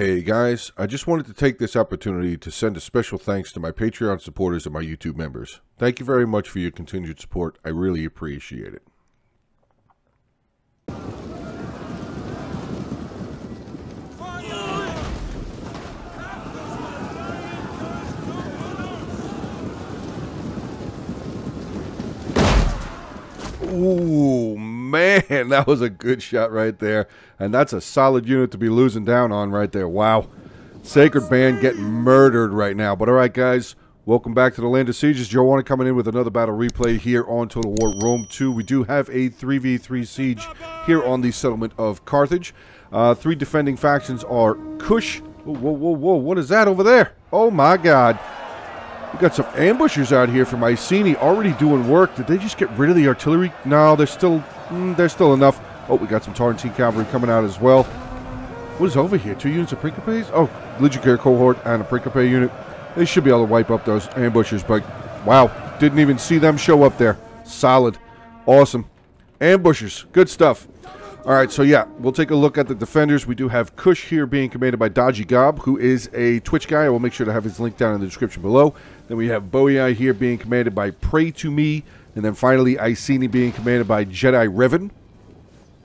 Hey guys, I just wanted to take this opportunity to send a special thanks to my Patreon supporters and my YouTube members. Thank you very much for your continued support. I really appreciate it. Ooh, man, that was a good shot right there. And that's a solid unit to be losing down on right there. Wow. Sacred Band getting murdered right now. But all right, guys, welcome back to the Land of Sieges. Joe Onit coming in with another battle replay here on Total War Rome 2. We do have a 3v3 siege here on the settlement of Carthage. Three defending factions are Kush. Whoa, whoa, whoa, whoa. What is that over there? Oh, my God. We got some ambushers out here from Iceni already doing work. Did they just get rid of the artillery? No, they're still enough. Oh, we got some Tarentine cavalry coming out as well. What is over here? Two units of Principes? Oh, Legionnaire cohort and a Principe unit. They should be able to wipe up those ambushers, but wow, didn't even see them show up there. Solid. Awesome. Ambushers. Good stuff. All right, so yeah, we'll take a look at the defenders. We do have Kush here being commanded by Dodgy Gob, who is a Twitch guy. I will make sure to have his link down in the description below. Then we have Boei here being commanded by Pray2Me. And then finally, Iceni being commanded by Jedi Revan.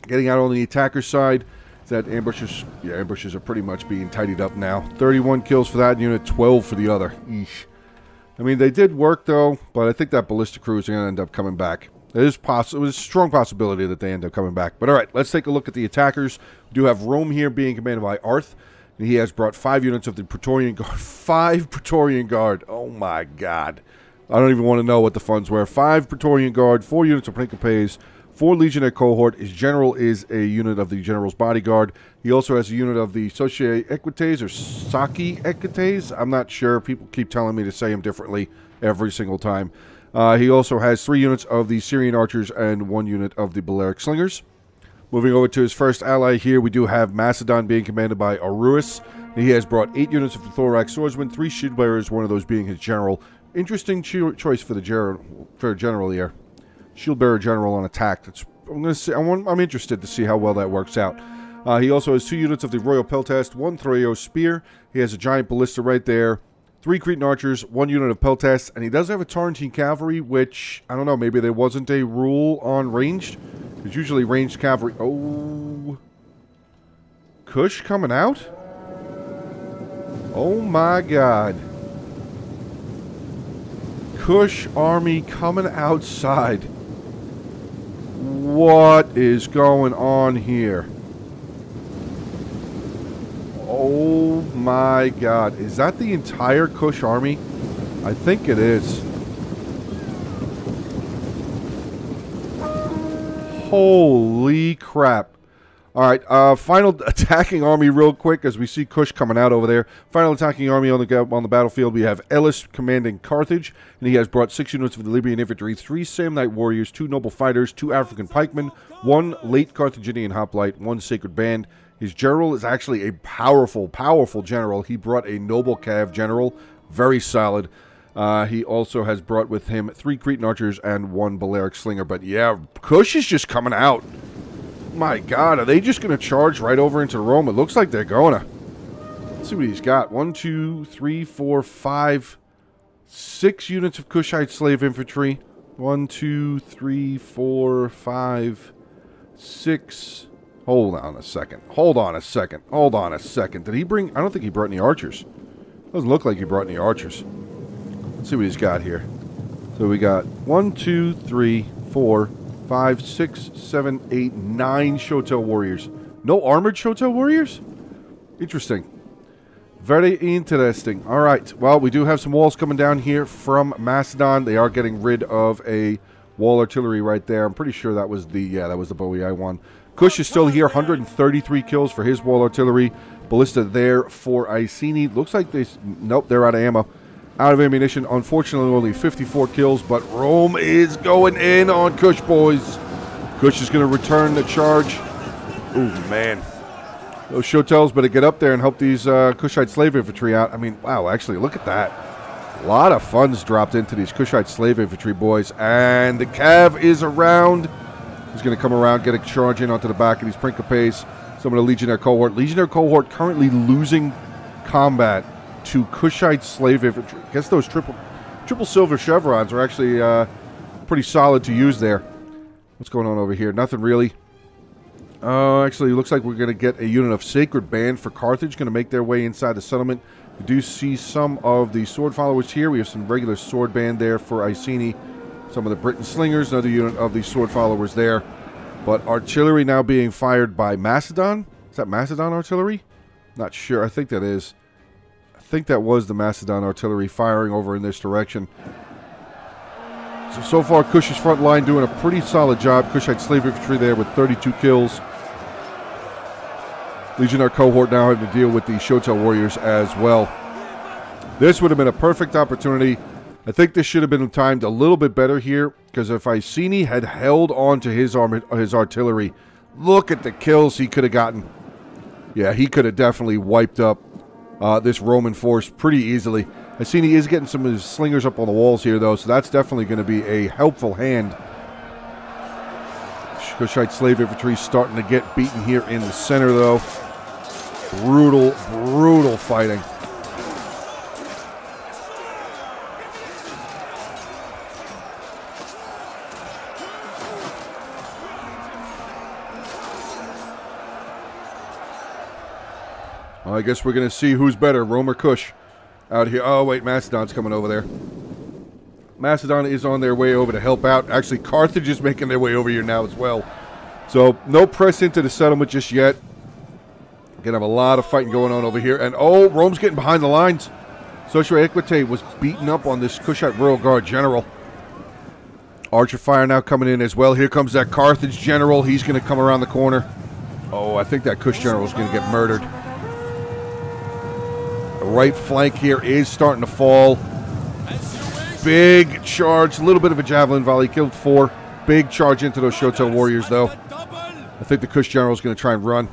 Getting out on the attacker side. Is that ambushers? Yeah, ambushers are pretty much being tidied up now. 31 kills for that unit, 12 for the other. Eesh. I mean, they did work, though, but I think that ballistic crew is going to end up coming back. It is a strong possibility that they end up coming back. But all right, let's take a look at the attackers. We do have Rome here being commanded by Arth. And he has brought 5 units of the Praetorian Guard. 5 Praetorian Guard. Oh, my God. I don't even want to know what the funds were. 5 Praetorian Guard, 4 units of Principes, 4 Legionnaire cohort. His general is a unit of the General's Bodyguard. He also has a unit of the Sociae Equites or Saki Equites. I'm not sure. People keep telling me to say them differently every single time. He also has 3 units of the Syrian Archers and 1 unit of the Balearic Slingers. Moving over to his first ally here, we do have Mastodon being commanded by Aruis. He has brought 8 units of the Thorax Swordsman, 3 shield bearers, one of those being his general. Interesting choice for the general here. Shield bearer general on attack. I'm interested to see how well that works out. He also has 2 units of the Royal Peltast, 1 Thraeo Spear. He has a giant ballista right there. 3 Cretan Archers, 1 unit of Peltast, and he does have a Tarentine Cavalry, which, I don't know, maybe there wasn't a rule on ranged. It's usually ranged cavalry. Oh. Kush coming out? Oh my God. Kush army coming outside. What is going on here? Oh my God. Is that the entire Kush army? I think it is. Holy crap. All right, final attacking army real quick as we see Kush coming out over there. Final attacking army on the battlefield. We have Ellis commanding Carthage, and he has brought 6 units of the Libyan infantry, 3 Samnite warriors, 2 noble fighters, 2 African pikemen, 1 late Carthaginian hoplite, 1 Sacred Band. His general is actually a powerful, powerful general. He brought a noble cav general, very solid. He also has brought with him 3 Cretan archers and 1 Balearic slinger. But yeah, Kush is just coming out. My God, are they just going to charge right over into Rome? It looks like they're going to. Let's see what he's got. 1, 2, 3, 4, 5, 6 units of Kushite slave infantry. 1, 2, 3, 4, 5, 6. Hold on a second. Hold on a second. Hold on a second. Did he bring... I don't think he brought any archers. Doesn't look like he brought any archers. Let's see what he's got here. So we got 1, 2, 3, 4, 5, 6, 7, 8, 9 Shoto warriors. No armored Shoto warriors? Interesting. Very interesting. All right. Well, we do have some walls coming down here from Macedon. They are getting rid of a wall artillery right there. I'm pretty sure that was the, yeah, that was the Boei one. Kush is still here. 133 kills for his wall artillery. Ballista there for Iceni. Looks like they, nope, they're out of ammo. Out of ammunition, unfortunately, only 54 kills, but Rome is going in on Kush, boys. Kush is going to return the charge. Ooh, man. Those Shotels better get up there and help these Kushite slave infantry out. I mean, wow, actually, look at that. A lot of funds dropped into these Kushite slave infantry, boys. And the Cav is around. He's going to come around, get a charge in onto the back of these Principes. some of the Legionnaire cohort. Legionnaire cohort currently losing combat to Kushite slave infantry. I guess those triple silver chevrons are actually pretty solid to use there. What's going on over here? Nothing really. Actually, it looks like we're going to get a unit of Sacred Band for Carthage. Going to make their way inside the settlement. We do see some of the sword followers here. We have some regular sword band there for Iceni. Some of the Briton Slingers. Another unit of the sword followers there. But artillery now being fired by Mastodon. Is that Mastodon artillery? Not sure. I think that is. I think that was the Mastodon artillery firing over in this direction. So far, Kush's front line doing a pretty solid job. Kushite slave infantry there with 32 kills. Legionnaire cohort now having to deal with the Shoto warriors as well. This would have been a perfect opportunity. I think this should have been timed a little bit better here, because if Iceni had held on to his artillery, look at the kills he could have gotten. Yeah, he could have definitely wiped up this Roman force pretty easily. Iceni is getting some of his slingers up on the walls here, though, so that's definitely going to be a helpful hand. Kushite slave infantry starting to get beaten here in the center, though. Brutal, brutal fighting. Well, I guess we're going to see who's better, Rome or Kush. Out here. Oh, wait, Mastodon's coming over there. Mastodon is on their way over to help out. Actually, Carthage is making their way over here now as well. So, no press into the settlement just yet. Gonna have a lot of fighting going on over here. And, oh, Rome's getting behind the lines. Socio Equite was beaten up on this Kushite Royal Guard general. Archer fire now coming in as well. Here comes that Carthage general. He's gonna come around the corner. Oh, I think that Kush general is gonna get murdered. The right flank here is starting to fall. Big charge, a little bit of a javelin volley, killed four. Big charge into those Shoto warriors, though. I think the Kush general is going to try and run.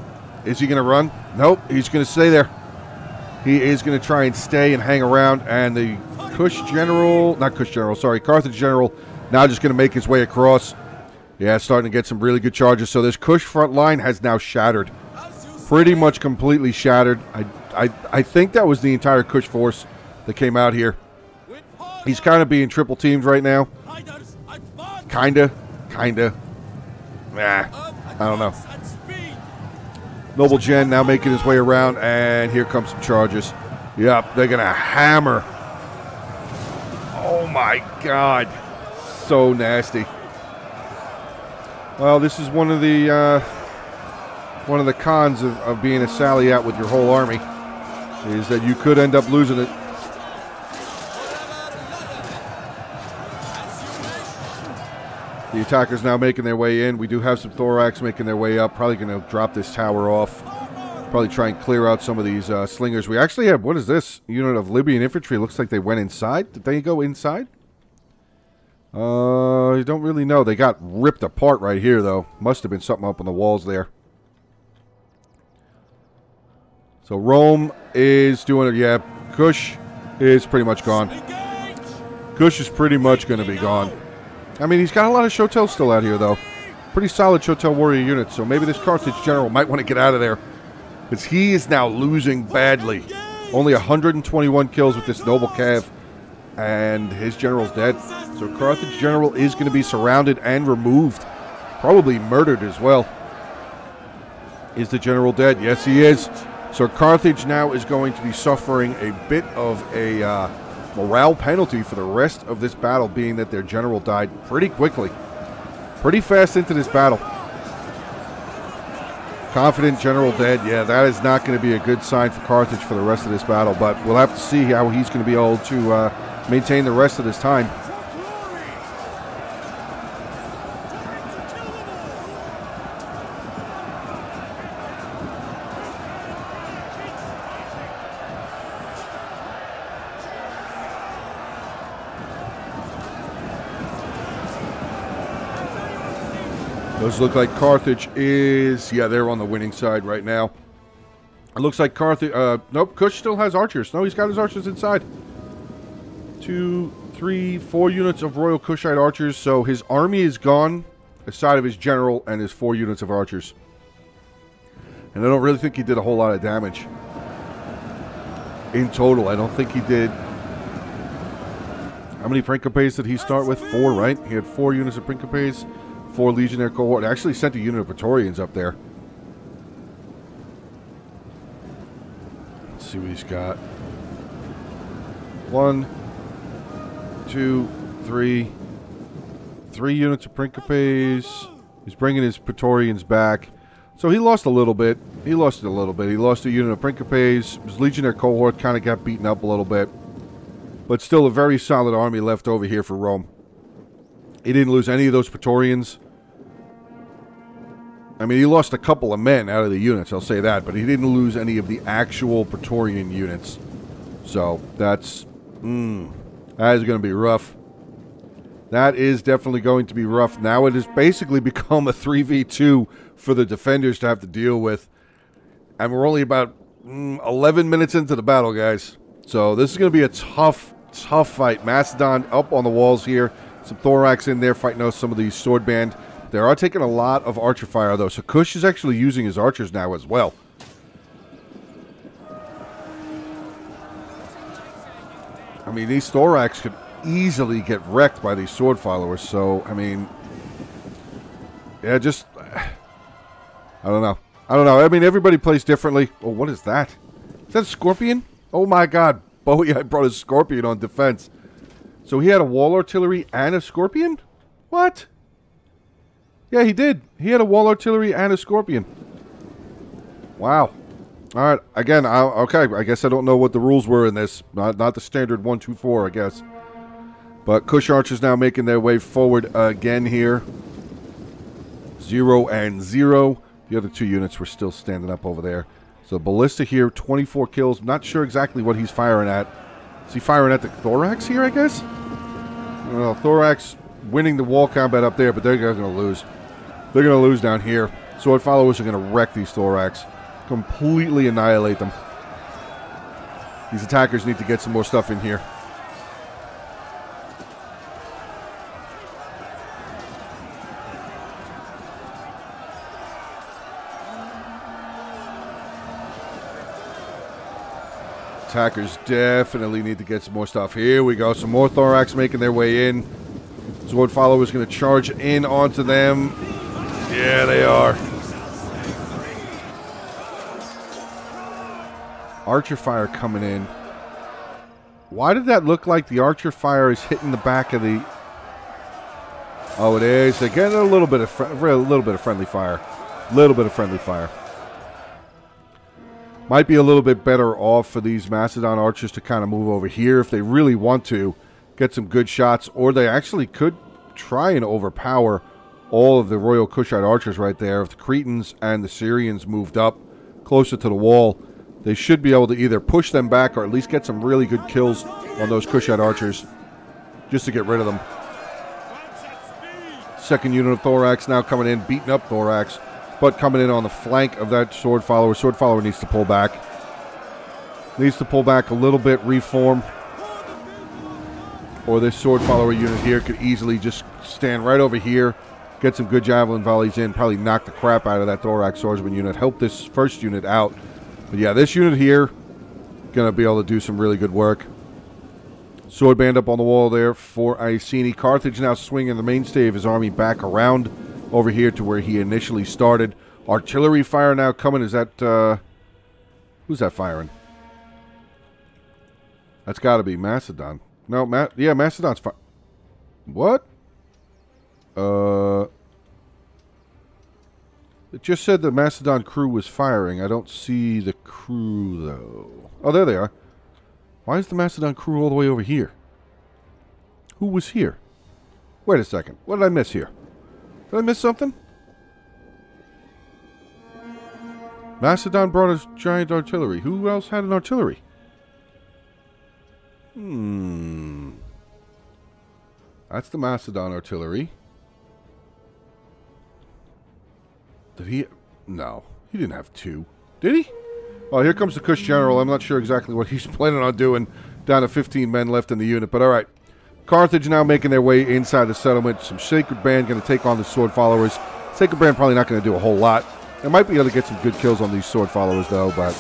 Is he going to run? Nope, he's going to stay there. He is going to try and stay and hang around, and the Kush general, not Kush general, sorry, Carthage general, now just going to make his way across. Yeah, starting to get some really good charges, so this Kush front line has now shattered. Pretty much completely shattered. I think that was the entire Kush force that came out here. He's kind of being triple teamed right now. Kinda. Nah, I don't know. Noble Gen now making his way around, and here comes some charges. Yep, they're gonna hammer. Oh my God, so nasty. Well, this is one of the. One of the cons of being a sally out with your whole army is that you could end up losing it. The attackers now making their way in. We do have some Thorax making their way up. Probably going to drop this tower off. Probably try and clear out some of these slingers. We actually have, what is this? Unit of Libyan infantry. Looks like they went inside. Did they go inside? I don't really know. They got ripped apart right here, though. Must have been something up on the walls there. So Rome is doing it, yeah. Kush is pretty much gone. Kush is pretty much going to be gone. I mean, he's got a lot of Shotel still out here, though. Pretty solid Shotel warrior unit, so maybe this Carthage general might want to get out of there. Because he is now losing badly. Only 121 kills with this noble cav, and his general's dead. So Carthage general is going to be surrounded and removed. Probably murdered as well. Is the general dead? Yes, he is. So Carthage now is going to be suffering a bit of a morale penalty for the rest of this battle, being that their general died pretty quickly. Pretty fast into this battle. Confident general dead. Yeah, that is not going to be a good sign for Carthage for the rest of this battle, but we'll have to see how he's going to be able to maintain the rest of this time. Those look like Carthage is... Yeah, they're on the winning side right now. It looks like Carthage... nope, Kush still has archers. No, he's got his archers inside. 2, 3, 4 units of Royal Kushite archers. So his army is gone, aside of his general and his 4 units of archers. And I don't really think he did a whole lot of damage. In total, I don't think he did... How many Principes did he start with? 4, right? He had 4 units of Principes, 4 Legionnaire cohort. I actually sent a unit of Praetorians up there. Let's see what he's got. 1, 2, 3... 3 units of Principes. He's bringing his Praetorians back. So he lost a little bit. He lost a little bit. He lost a unit of Principes. His Legionnaire cohort kind of got beaten up a little bit. But still a very solid army left over here for Rome. He didn't lose any of those Praetorians. I mean, he lost a couple of men out of the units, I'll say that. But he didn't lose any of the actual Praetorian units. So, that's... that is going to be rough. That is definitely going to be rough. Now it has basically become a 3v2 for the defenders to have to deal with. And we're only about 11 minutes into the battle, guys. So this is going to be a tough... tough fight. Mastodon up on the walls here. Some Thorax in there fighting off some of the sword band. They are taking a lot of archer fire, though. So Kush is actually using his archers now as well. I mean, these Thorax could easily get wrecked by these sword followers. So, I mean... yeah, just... I don't know. I don't know. I mean, everybody plays differently. Oh, what is that? Is that a Scorpion? Oh my god, Bowie, I brought a Scorpion on defense. So he had a wall artillery and a Scorpion? What? Yeah, he did. He had a wall artillery and a Scorpion. Wow. Alright, again, okay, I guess I don't know what the rules were in this. Not the standard 1-2-4, I guess. But Kush Archers now making their way forward again here. 0 and 0. The other 2 units were still standing up over there. So Ballista here, 24 kills. Not sure exactly what he's firing at. Is he firing at the Thorax here, I guess? Well, Thorax winning the wall combat up there, but they're going to lose. They're going to lose down here. Sword followers are going to wreck these Thorax. Completely annihilate them. These attackers need to get some more stuff in here. Attackers definitely need to get some more stuff. Here we go. Some more Thorax making their way in. Sword followers going to charge in onto them. Yeah, they are. Archer fire coming in. Why did that look like the archer fire is hitting the back of the... Oh, it is. They're getting a little bit of friendly fire. A little bit of friendly fire. Might be a little bit better off for these Mastodon archers to kind of move over here if they really want to get some good shots, or they actually could try and overpower all of the Royal Kushite archers right there. If the Cretans and the Syrians moved up closer to the wall, they should be able to either push them back or at least get some really good kills on those Kushite archers just to get rid of them. Second unit of Thorax now coming in, beating up Thorax. But coming in on the flank of that sword follower. Sword follower needs to pull back. Needs to pull back a little bit, reform. Or this sword follower unit here could easily just stand right over here, get some good javelin volleys in, probably knock the crap out of that Thorax swordsman unit, help this first unit out. But yeah, this unit here, gonna be able to do some really good work. Sword band up on the wall there for Iceni. Carthage now swinging the mainstay of his army back around over here to where he initially started. Artillery fire now coming. Is that, who's that firing? That's got to be Mastodon. No, yeah, Mastodon's fire. What? It just said the Mastodon crew was firing. I don't see the crew, though. Oh, there they are. Why is the Mastodon crew all the way over here? Who was here? Wait a second. What did I miss here? Did I miss something? Mastodon brought his giant artillery. Who else had an artillery? That's the Mastodon artillery. Did he? No. He didn't have 2. Did he? Well, here comes the Kush General. I'm not sure exactly what he's planning on doing. Down to 15 men left in the unit, but alright. Carthage now making their way inside the settlement. Some Sacred Band going to take on the sword followers. Sacred Band probably not going to do a whole lot. I might be able to get some good kills on these sword followers, though, but...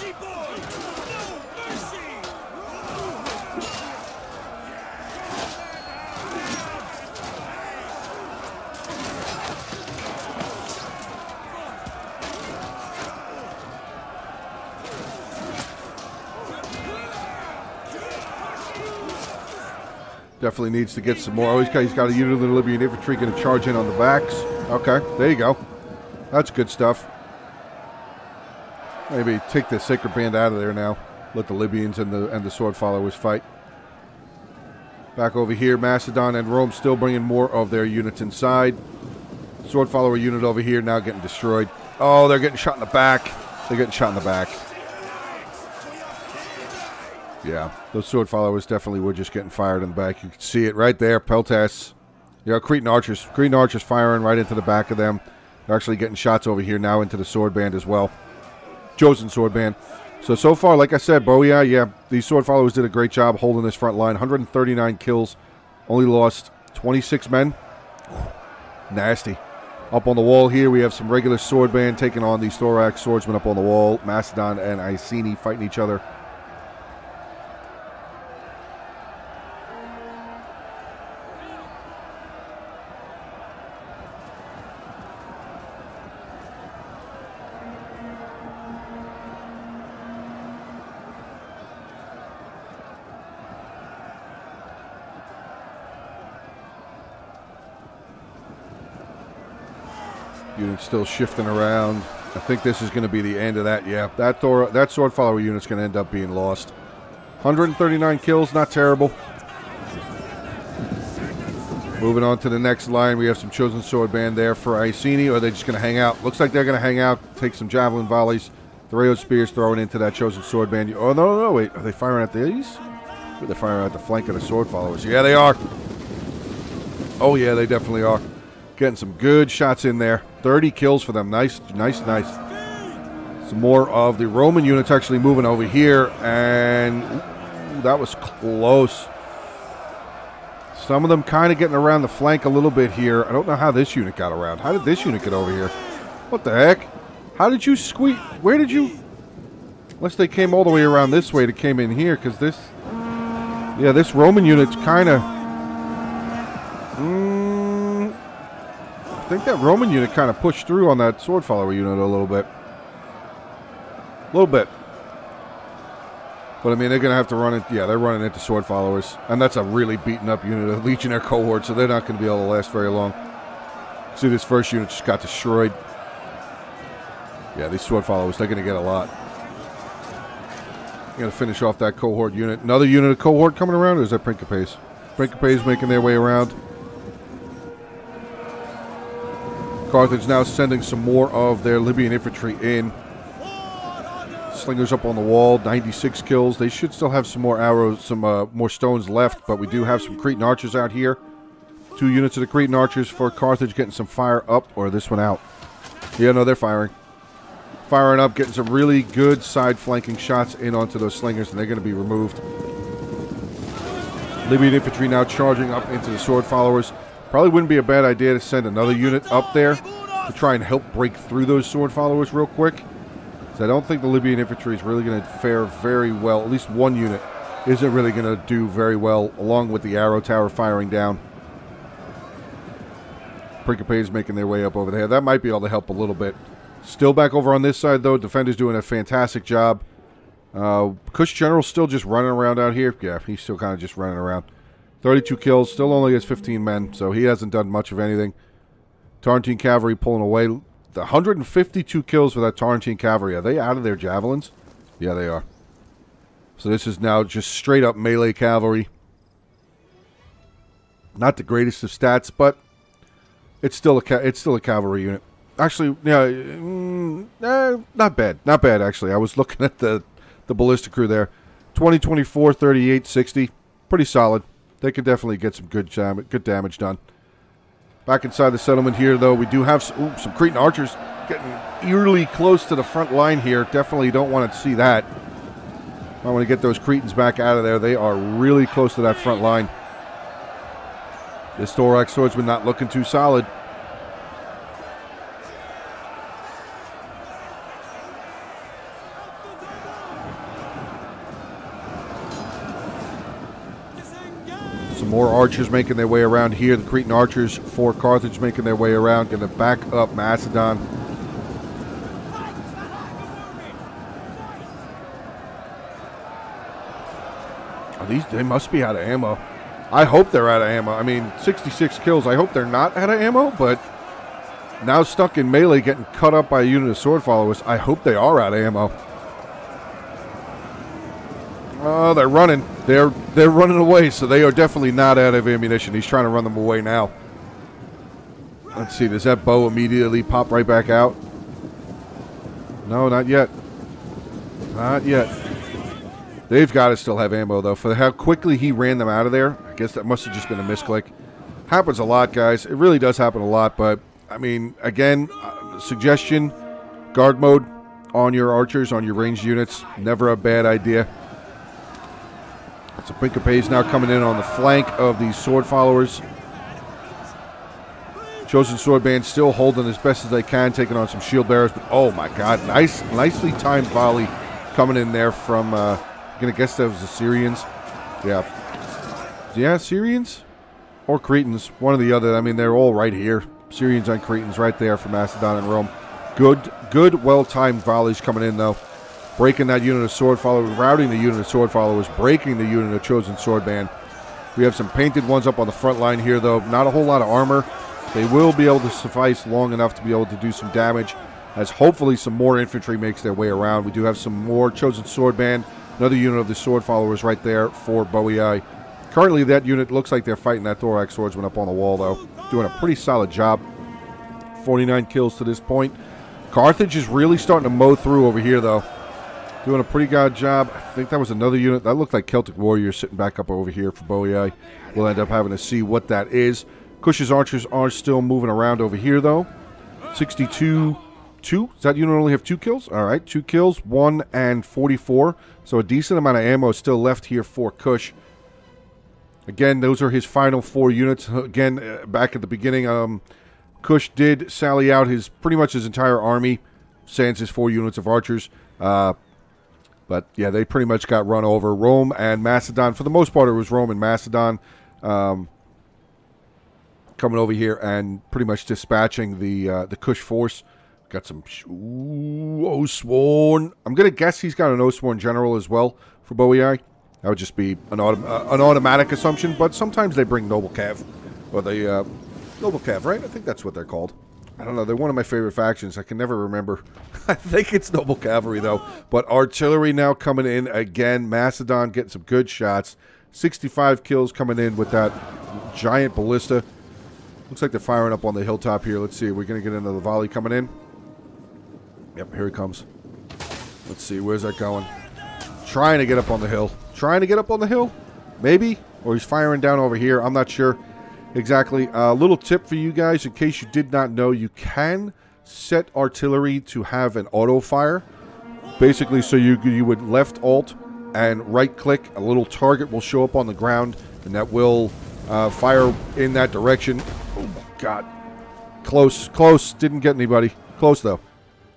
Definitely needs to get some more. Oh, he's got a unit of the Libyan infantry going to charge in on the backs. Okay, there you go. That's good stuff. Maybe take the Sacred Band out of there now. Let the Libyans and the sword followers fight. Back over here, Mastodon and Rome still bringing more of their units inside. Sword follower unit over here now getting destroyed. Oh, they're getting shot in the back. They're getting shot in the back. Yeah, those sword followers definitely were just getting fired in the back. You can see it right there, Peltas. You know, Cretan archers firing right into the back of them. They're actually getting shots over here now into the sword band as well. Chosen sword band. So far, like I said, Boia, yeah, these sword followers did a great job holding this front line. 139 kills, only lost 26 men. Nasty. Up on the wall here, we have some regular sword band taking on these Thorax swordsmen up on the wall. Mastodon and Iceni fighting each other. Unit still shifting around. I think this is going to be the end of that. Yeah, that sword follower unit's going to end up being lost. 139 kills, not terrible. Moving on to the next line, we have some chosen sword band there for Iceni. Or are they just going to hang out? Looks like they're going to hang out, take some javelin volleys, three-oared spears thrown into that chosen sword band. Oh no, wait, are they firing at these? They're firing at the flank of the sword followers. Yeah, they are. Oh yeah, they definitely are. Getting some good shots in there. 30 kills for them. Nice. Some more of the Roman units actually moving over here. And ooh, that was close. Some of them kind of getting around the flank a little bit here. I don't know how this unit got around. How did this unit get over here? What the heck? How did you squeak? Where did you? Unless they came all the way around this way to came in here. Because this... yeah, this Roman unit's kind of... I think that Roman unit kind of pushed through on that sword follower unit a little bit. But I mean, they're going to have to run it. Yeah, they're running into sword followers. And that's a really beaten up unit, a legionnaire cohort, so they're not going to be able to last very long. See, this first unit just got destroyed. Yeah, these sword followers, they're going to get a lot. Going to finish off that cohort unit. Another unit of cohort coming around, or is that Principes? Principes making their way around. Carthage now sending some more of their Libyan infantry in. Slingers up on the wall, 96 kills. They should still have some more arrows, some more stones left, but we do have some Cretan archers out here. 2 units of the Cretan archers for Carthage getting some fire up, or this one out. Yeah, no, they're firing. Firing up, getting some really good side flanking shots in onto those slingers, and they're going to be removed. Libyan infantry now charging up into the sword followers. Probably wouldn't be a bad idea to send another unit up there to try and help break through those sword followers real quick. Because I don't think the Libyan infantry is really going to fare very well. At least one unit isn't really going to do very well along with the arrow tower firing down. Principes is making their way up over there. That might be able to help a little bit. Still back over on this side, though. Defenders doing a fantastic job. Kush General's still just running around out here. Yeah, he's still kind of just running around. 32 kills, still only has 15 men, so he hasn't done much of anything. Tarentine Cavalry pulling away. 152 kills for that Tarentine Cavalry. Are they out of their javelins? Yeah, they are. So this is now just straight-up melee cavalry. Not the greatest of stats, but it's still a cavalry unit. Actually, yeah, not bad. Not bad, actually. I was looking at the ballista crew there. 20, 24, 38, 60. Pretty solid. They could definitely get some good damage done. Back inside the settlement here, though, we do have some Cretan archers getting eerily close to the front line here. Definitely don't want to see that. I want to get those Cretans back out of there. They are really close to that front line. This Thorax swordsman not looking too solid. Some more archers making their way around here. The Cretan archers for Carthage making their way around. Going to back up Macedon. Are these, they must be out of ammo. I hope they're out of ammo. I mean, 66 kills. I hope they're not out of ammo, but now stuck in melee, getting cut up by a unit of sword followers. I hope they are out of ammo. Oh, they're running. They're running away, so they are definitely not out of ammunition. He's trying to run them away now. Let's see. Does that bow immediately pop right back out? No, not yet. Not yet. They've got to still have ammo, though. For how quickly he ran them out of there, I guess that must have just been a misclick. Happens a lot, guys. It really does happen a lot, but I mean, again, suggestion, guard mode on your archers, on your ranged units. Never a bad idea. So Principe is now coming in on the flank of these sword followers. Chosen sword band still holding as best as they can, taking on some shield bearers. But oh my God, nicely timed volley coming in there from, I'm going to guess that was the Syrians. Yeah, Syrians or Cretans, one or the other. I mean, they're all right here. Syrians and Cretans right there from Macedon and Rome. Good, well-timed volleys coming in, though. Breaking that unit of sword followers, routing the unit of sword followers, breaking the unit of chosen sword band. We have some painted ones up on the front line here, though. Not a whole lot of armor. They will be able to suffice long enough to be able to do some damage, as hopefully some more infantry makes their way around. We do have some more chosen sword band. Another unit of the sword followers right there for Boii. Currently, that unit looks like they're fighting that thorax swordsman up on the wall, though. Doing a pretty solid job. 49 kills to this point. Carthage is really starting to mow through over here, though. Doing a pretty good job. I think that was another unit. That looked like Celtic Warriors sitting back up over here for Boii. We'll end up having to see what that is. Cush's archers are still moving around over here, though. 62, 2. Does that unit only have 2 kills? All right, 2 kills, 1 and 44. So a decent amount of ammo is still left here for Cush. Again, those are his final 4 units. Again, back at the beginning, Cush did sally out pretty much his entire army, sans his 4 units of archers. But, yeah, they pretty much got run over. Rome and Macedon, for the most part, it was Rome and Macedon coming over here and pretty much dispatching the Cush force. Got some Osworn. I'm going to guess he's got an Osworn general as well for Boii. That would just be an automatic assumption, but sometimes they bring Noble Cav. Or the Noble Cav, right? I think that's what they're called. I don't know. They're one of my favorite factions. I can never remember. I think it's Noble Cavalry, though. But artillery now coming in again. Macedon getting some good shots. 65 kills coming in with that giant ballista. Looks like they're firing up on the hilltop here. Let's see. We're going to get another volley coming in. Yep, here it comes. Let's see. Where's that going? Trying to get up on the hill. Trying to get up on the hill? Maybe. Or he's firing down over here. I'm not sure. Exactly. A little tip for you guys, in case you did not know, you can set artillery to have an auto fire. Basically, so you would left alt and right click. A little target will show up on the ground, and that will fire in that direction. Oh God, close, close. Didn't get anybody. Close though,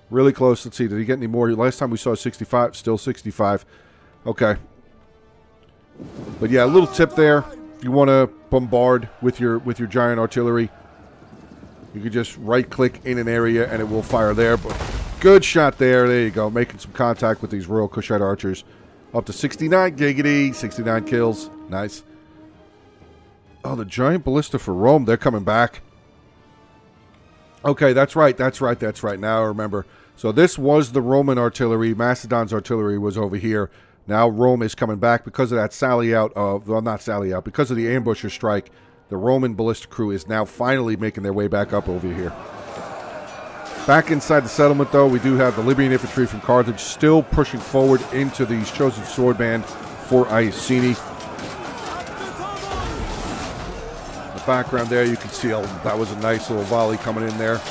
really close. Let's see. Did he get any more? Last time we saw 65. Still 65. Okay. But yeah, a little tip there. You want to bombard with your giant artillery, you can just right click in an area and it will fire there. But good shot there. There you go, making some contact with these Royal Cushite archers. Up to 69. Giggity. 69 kills. Nice. Oh, the giant ballista for Rome, they're coming back. Okay, that's right. Now I remember. So this was the Roman artillery. Macedon's artillery was over here. Now Rome is coming back because of that sally out of, well, not sally out, because of the ambusher strike. The Roman ballista crew is now finally making their way back up over here. Back inside the settlement, though, we do have the Libyan infantry from Carthage still pushing forward into these chosen sword band for Iacini. In the background there, you can see that was a nice little volley coming in there.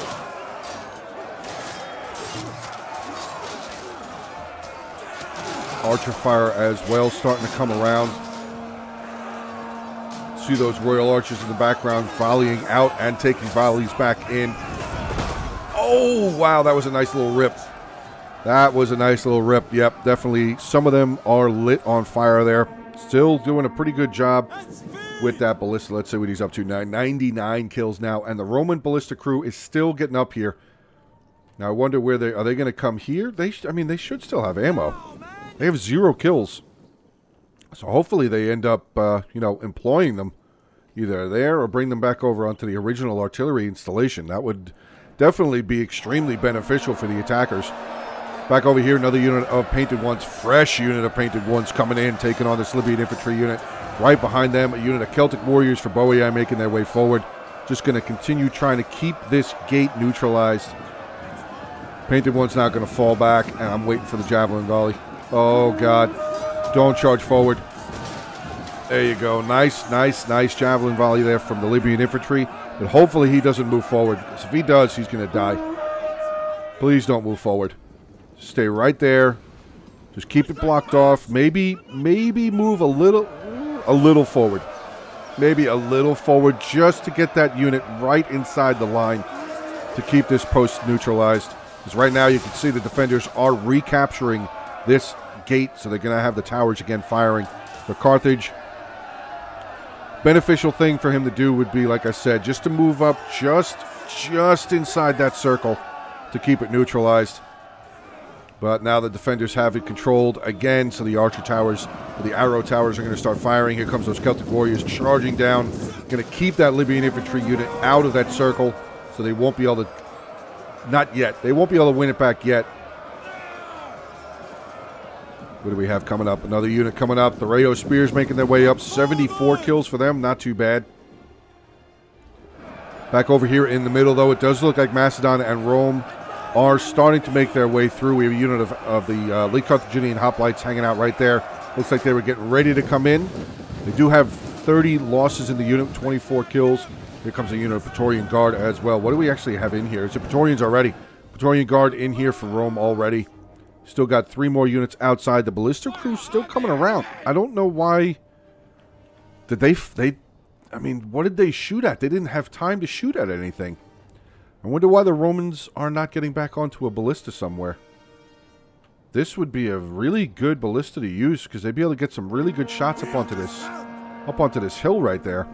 Archer fire as well, starting to come around. See those royal archers in the background volleying out and taking volleys back in. Oh, wow, that was a nice little rip. That was a nice little rip. Yep, definitely some of them are lit on fire there. Still doing a pretty good job. with that ballista. Let's see what he's up to now. 99 kills now, and the Roman ballista crew is still getting up here. Now I wonder where they are. They going to come here? I mean, they should still have ammo. They have 0 kills, so hopefully they end up, you know, employing them either there or bring them back over onto the original artillery installation. That would definitely be extremely beneficial for the attackers. Back over here, another unit of painted ones, fresh unit of painted ones coming in, taking on this Libyan infantry unit. Right behind them, a unit of Celtic warriors for Bowie making their way forward. Just going to continue trying to keep this gate neutralized. Painted one's not going to fall back, and I'm waiting for the javelin volley. Oh, God. Don't charge forward. There you go. Nice, nice, nice javelin volley there from the Libyan infantry. But hopefully he doesn't move forward, because if he does, he's going to die. Please don't move forward. Stay right there. Just keep it blocked off. Maybe move a little forward. Maybe a little forward just to get that unit right inside the line to keep this post neutralized. Because right now you can see the defenders are recapturing this gate, so they're going to have the towers again firing. For Carthage, beneficial thing for him to do would be, like I said, just to move up just inside that circle to keep it neutralized. But now the defenders have it controlled again, so the archer towers, the arrow towers are going to start firing. Here comes those Celtic warriors charging down. Going to keep that Libyan infantry unit out of that circle, so they won't be able to, not yet, they won't be able to win it back yet. What do we have coming up? Another unit coming up. The Rayo Spears making their way up. 74 kills for them. Not too bad. Back over here in the middle, though, it does look like Macedon and Rome are starting to make their way through. We have a unit of the Lee Carthaginian Hoplites hanging out right there. Looks like they were getting ready to come in. They do have 30 losses in the unit, 24 kills. Here comes a unit of Praetorian Guard as well. What do we actually have in here? It's the Praetorians already. Praetorian Guard in here for Rome already. Still got 3 more units outside. The ballista crew still coming around. I don't know why. Did they? I mean, what did they shoot at? They didn't have time to shoot at anything. I wonder why the Romans are not getting back onto a ballista somewhere. This would be a really good ballista to use, because they'd be able to get some really good shots up onto this hill right there.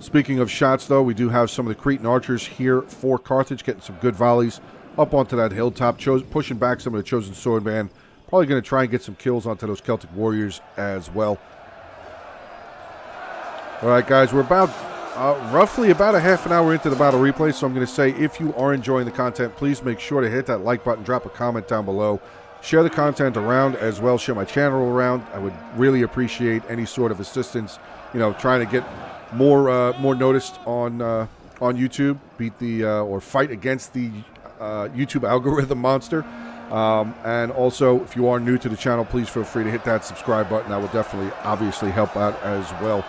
Speaking of shots, though, we do have some of the Cretan archers here for Carthage getting some good volleys up onto that hilltop, pushing back some of the Chosen Swordman. Probably going to try and get some kills onto those Celtic warriors as well. All right, guys, we're about roughly about a half an hour into the battle replay, so I'm going to say if you are enjoying the content, please make sure to hit that like button, drop a comment down below, share the content around as well, share my channel around. I would really appreciate any sort of assistance, you know, trying to get more noticed on YouTube, beat the or fight against the YouTube algorithm monster. And also, if you are new to the channel, please feel free to hit that subscribe button. That will definitely obviously help out as well.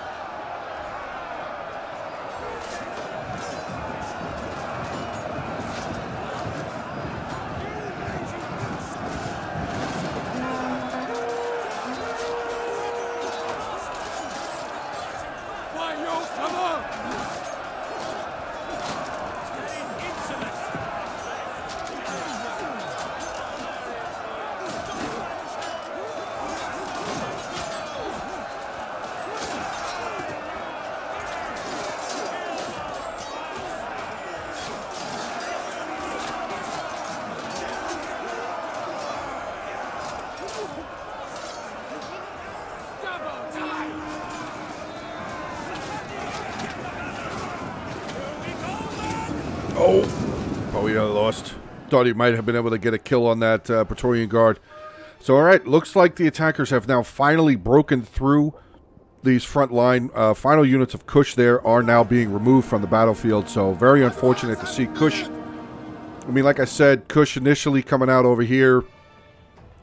Thought he might have been able to get a kill on that Praetorian Guard. So, all right, looks like the attackers have now finally broken through these front line. Final units of Kush there are now being removed from the battlefield, so very unfortunate to see Kush. I mean, like I said, Kush initially coming out over here.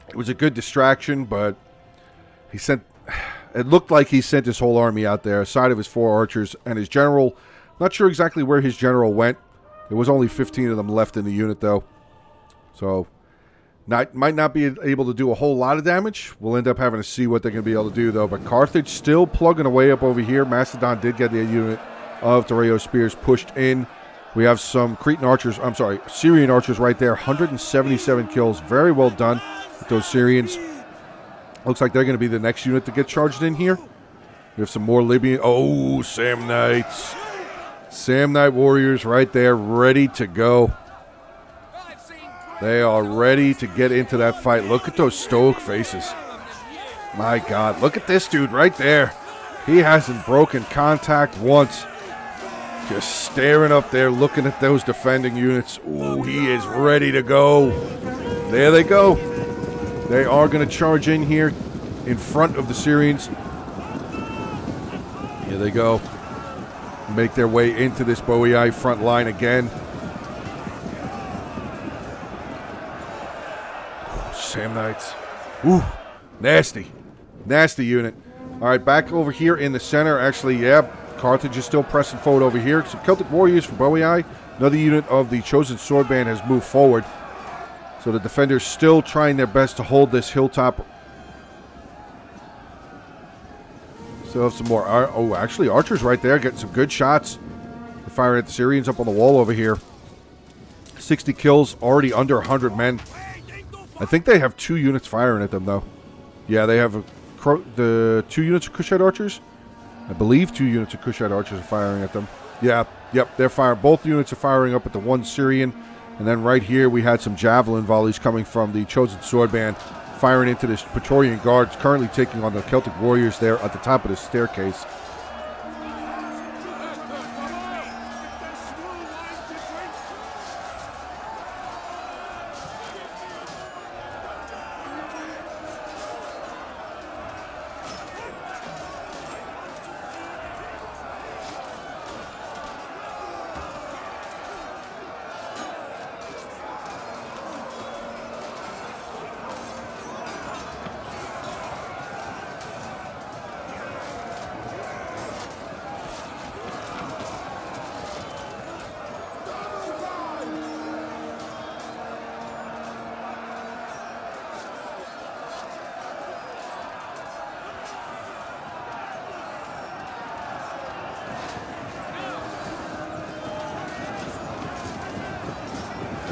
It was a good distraction, but he sent... It looked like he sent his whole army out there, aside of his 4 archers and his general. Not sure exactly where his general went. There was only 15 of them left in the unit, though. So, might not be able to do a whole lot of damage. We'll end up having to see what they're going to be able to do, though. But Carthage still plugging away up over here. Mastodon did get their unit of Toreo Spears pushed in. We have some Cretan archers, I'm sorry, Syrian archers right there. 177 kills. Very well done with those Syrians. Looks like they're going to be the next unit to get charged in here. We have some more Libyan. Oh, Sam Knights. Sam Knight Warriors right there, ready to go. They are ready to get into that fight. Look at those stoic faces. My God, look at this dude right there. He hasn't broken contact once. Just staring up there, looking at those defending units. Ooh, he is ready to go. There they go. They are going to charge in here in front of the Syrians. Here they go. Make their way into this Boei front line again. Sam Knights. Ooh, nasty. Nasty unit. All right, back over here in the center. Actually, yeah, Carthage is still pressing forward over here. Some Celtic Warriors from Boei. Another unit of the Chosen Swordband has moved forward. So the defenders still trying their best to hold this hilltop. Still have some more. Oh, actually, Archer's right there getting some good shots. They're firing at the Syrians up on the wall over here. 60 kills, already under 100 men. I think they have 2 units firing at them, though. Yeah, they have the 2 units of Kushite Archers. I believe 2 units of Kushite Archers are firing at them. Yeah, yep, they're firing. Both units are firing up at the one Syrian. And then right here, we had some javelin volleys coming from the Chosen Swordband, firing into this Praetorian Guards, currently taking on the Celtic Warriors there at the top of the staircase.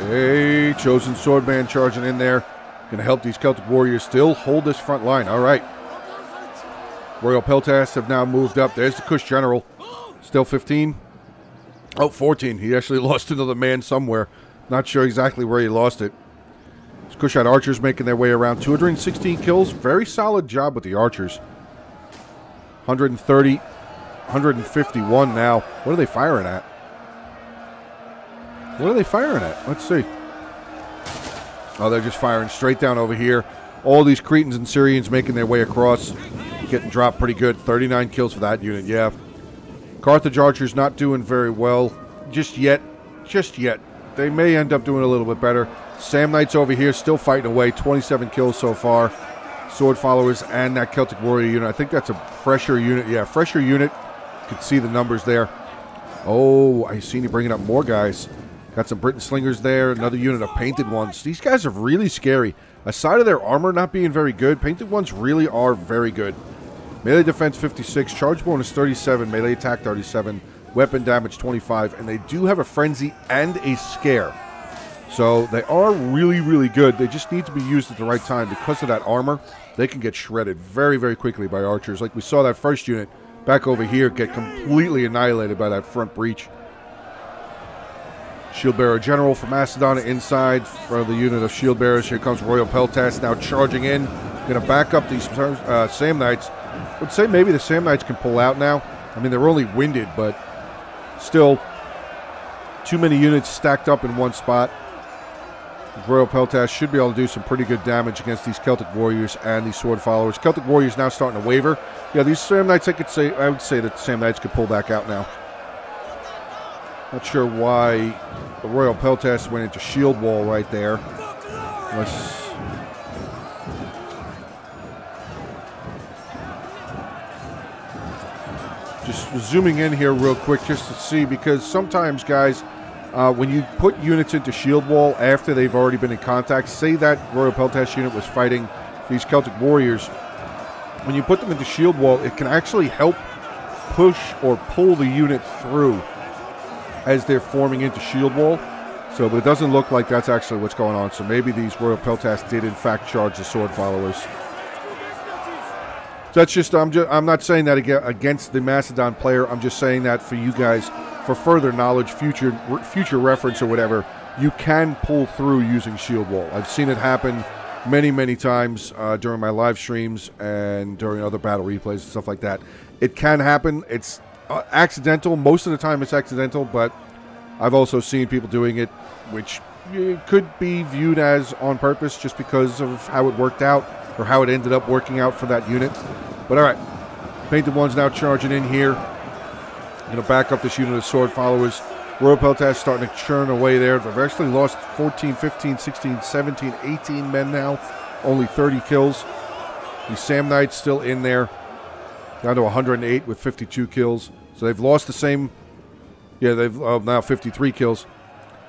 Hey, Chosen Swordband charging in there. Going to help these Celtic Warriors still hold this front line. All right. Royal Peltas have now moved up. There's the Kush General. Still 15. Oh, 14. He actually lost another man somewhere. Not sure exactly where he lost it. These Kushite Archers making their way around. 216 kills. Very solid job with the Archers. 130. 151 now. What are they firing at? What are they firing at? Let's see. Oh, they're just firing straight down over here. All these Cretans and Syrians making their way across. Getting dropped pretty good. 39 kills for that unit, yeah. Carthage Archers not doing very well. Just yet. Just yet. They may end up doing a little bit better. Sam Knights over here still fighting away. 27 kills so far. Sword Followers and that Celtic Warrior unit. I think that's a fresher unit. Yeah, fresher unit. You can see the numbers there. Oh, I seen you bringing up more guys. Got some Briton Slingers there, another unit of Painted Ones. These guys are really scary. Aside of their armor not being very good, Painted Ones really are very good. Melee defense 56, charge bonus 37, melee attack 37, weapon damage 25, and they do have a frenzy and a scare. So they are really, really good. They just need to be used at the right time. Because of that armor, they can get shredded very, very quickly by archers. Like we saw that first unit back over here get completely annihilated by that front breach. Shieldbearer General from Mastodon inside for the unit of Shieldbearers. Here comes Royal Peltas now charging in. Going to back up these Sam Knights. I would say maybe the Sam Knights can pull out now. I mean, they're only winded, but still too many units stacked up in one spot. Royal Peltas should be able to do some pretty good damage against these Celtic Warriors and these Sword Followers. Celtic Warriors now starting to waver. Yeah, these Sam Knights, I would say that the Sam Knights could pull back out now. Not sure why the Royal Peltas went into shield wall right there. Unless... Just zooming in here real quick just to see, because sometimes, guys, when you put units into shield wall after they've already been in contact, say that Royal Peltas unit was fighting these Celtic Warriors, when you put them into shield wall, it can actually help push or pull the unit through as they're forming into shield wall. So, but it doesn't look like that's actually what's going on. So maybe these Royal Peltas did in fact charge the Sword Followers. that's just I'm not saying that against the Mastodon player. I'm just saying that for you guys, for further knowledge, future reference or whatever, you can pull through using Shield Wall. I've seen it happen many times during my live streams and during other battle replays and stuff like that. It can happen. It's accidental. Most of the time it's accidental, but I've also seen people doing it, which could be viewed as on purpose just because of how it worked out or how it ended up working out for that unit. But all right, Painted One's now charging in here. Going to back up this unit of Sword Followers. Royal Peltash starting to churn away there. They've actually lost 14, 15, 16, 17, 18 men now. Only 30 kills. The Sam Knights still in there. Down to 108 with 52 kills. So they've lost the same. Yeah, they've now 53 kills.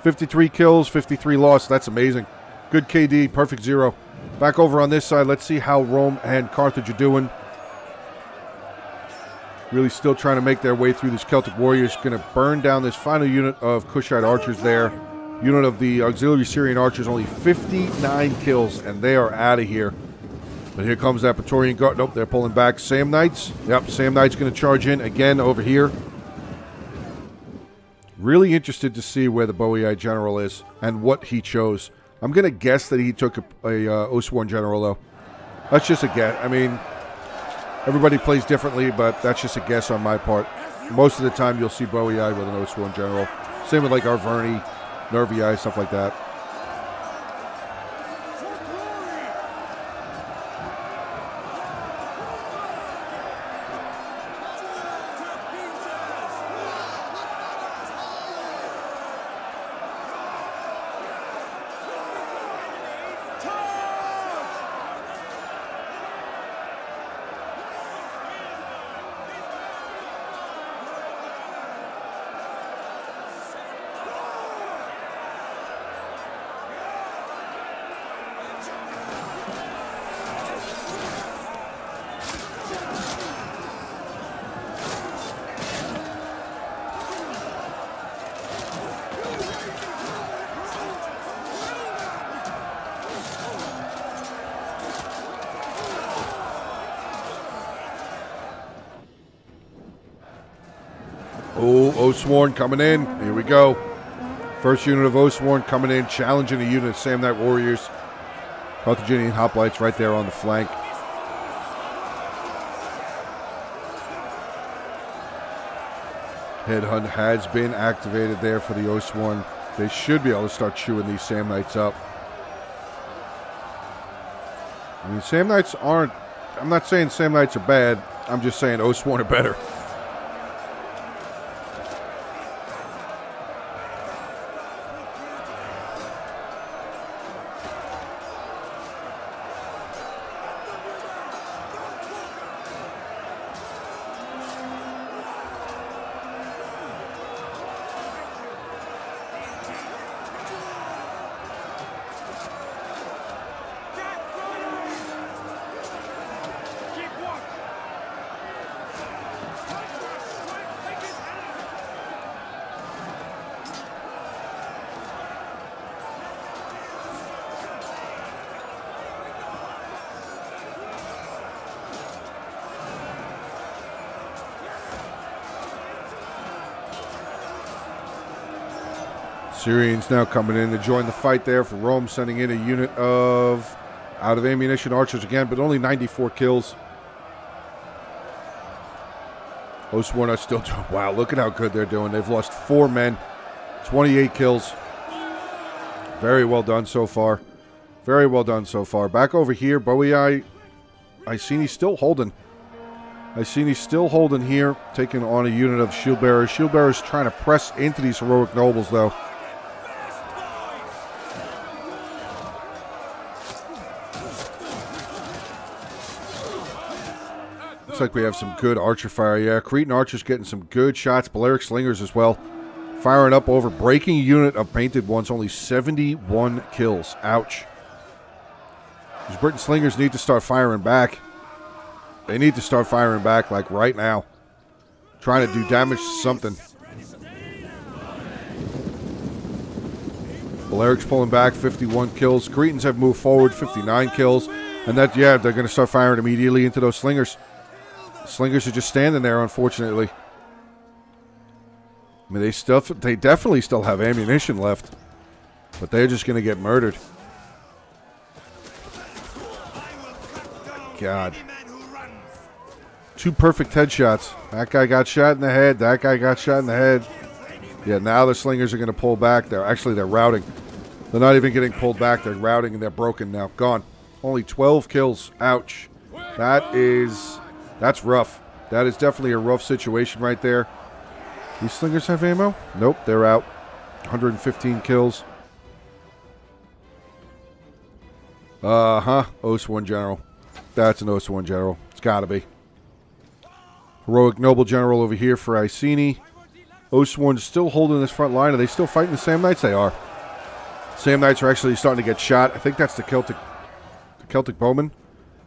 53 kills, 53 lost. That's amazing. Good KD, perfect zero. Back over on this side. Let's see how Rome and Carthage are doing. Really still trying to make their way through this Celtic Warriors. Going to burn down this final unit of Cushite Archers there. Unit of the Auxiliary Syrian Archers, only 59 kills, and they are out of here. But here comes that Praetorian Guard. Nope, they're pulling back. Sam Knights. Yep, Sam Knights going to charge in again over here. Really interested to see where the Boii General is and what he chose. I'm going to guess that he took a Osworn General, though. That's just a guess. I mean, everybody plays differently, but that's just a guess on my part. Most of the time, you'll see Boii with an Osworn General. Same with, like, Arverni, Nervii, stuff like that. Sworn coming in. Here we go. First unit of Osworn coming in, challenging a unit of Sam Knight Warriors. Carthaginian Hoplites right there on the flank. Headhunt has been activated there for the Osworn. They should be able to start chewing these Sam Knights up. I mean, Sam Knights aren't... I'm not saying Sam Knights are bad. I'm just saying Osworn are better. Syrians now coming in to join the fight there for Rome, sending in a unit of out-of-ammunition archers again, but only 94 kills. Osworn are still doing... Wow, look at how good they're doing. They've lost 4 men, 28 kills. Very well done so far. Very well done so far. Back over here, Boii. I seen he's still holding. I seen he's still holding here, taking on a unit of Shieldbearers. Shieldbearers trying to press into these heroic nobles, though. Looks like we have some good archer fire. Yeah, Cretan archers getting some good shots. Balearic slingers as well. Firing up over. Breaking unit of Painted Ones. Only 71 kills. Ouch. These Briton slingers need to start firing back. They need to start firing back, like, right now. Trying to do damage to something. Baleric's pulling back. 51 kills. Cretans have moved forward. 59 kills. And that, yeah, they're going to start firing immediately into those slingers. Slingers are just standing there, unfortunately. I mean, they definitely still have ammunition left, but they're just going to get murdered. God. Two perfect headshots. That guy got shot in the head. That guy got shot in the head. Yeah, now the Slingers are going to pull back. They're routing. They're not even getting pulled back. They're routing, and they're broken now. Gone. Only 12 kills. Ouch. That's rough. That is definitely a rough situation right there. These Slingers have ammo? Nope, they're out. 115 kills. OS1 General. That's an OS1 General. It's got to be. Heroic Noble General over here for Iceni. OS1 still holding this front line. Are they still fighting the Sam Knights? They are. Sam Knights are actually starting to get shot. I think that's the Celtic Bowman.